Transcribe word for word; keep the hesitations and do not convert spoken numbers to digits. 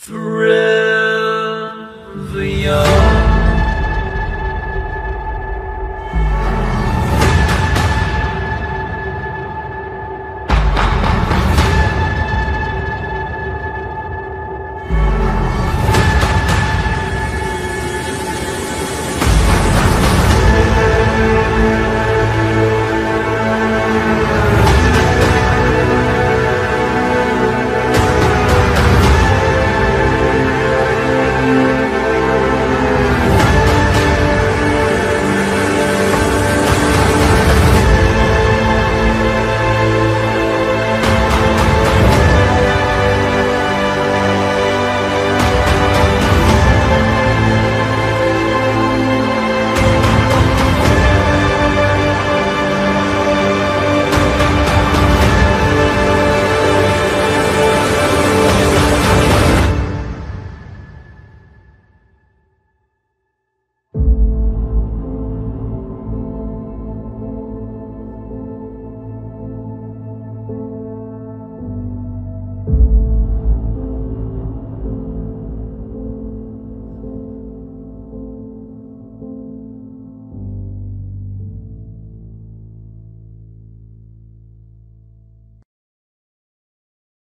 Three.